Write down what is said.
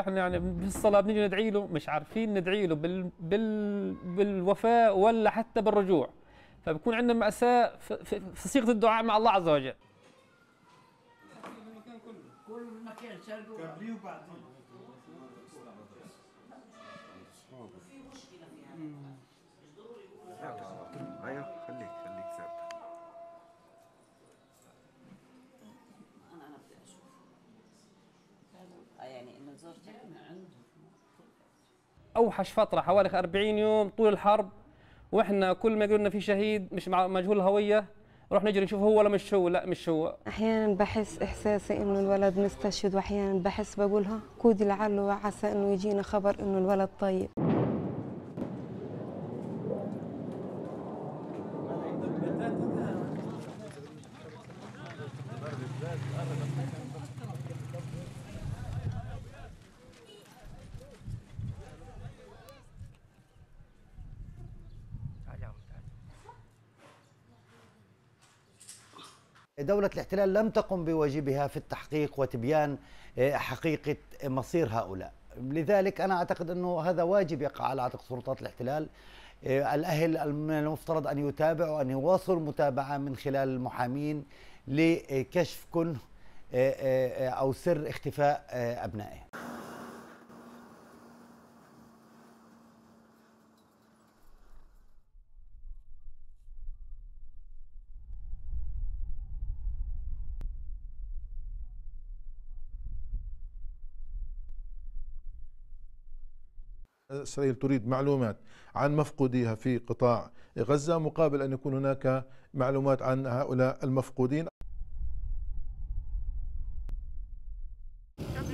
احنا يعني بالصلاه بنيجي ندعي له، مش عارفين ندعي له بالوفاء ولا حتى بالرجوع، فبكون عندنا مأساة في صيغه الدعاء مع الله عز وجل. كل مكان قبليه وبعديه في مشكله يعني، مش ضروري يقولوا ايوه خليك ثابت. انا بدي اشوف يعني انه زوجتي عنده اوحش فتره حوالي 40 يوم طول الحرب، واحنا كل ما يقولوا لنا في شهيد مش مجهول الهويه نروح نجري نشوف هو ولا مش هو. لا مش هو. احيانا بحس احساسي انه الولد مستشهد، واحيانا بحس بقولها كودي لعله وعسى انه يجينا خبر انه الولد طيب. دولة الاحتلال لم تقم بواجبها في التحقيق وتبيان حقيقة مصير هؤلاء، لذلك أنا أعتقد أنه هذا واجب يقع على عاتق سلطات الاحتلال. الأهل من المفترض أن يتابعوا وأن يواصلوا المتابعة من خلال المحامين لكشف كنه أو سر اختفاء أبنائه. إسرائيل تريد معلومات عن مفقوديها في قطاع غزة مقابل أن يكون هناك معلومات عن هؤلاء المفقودين.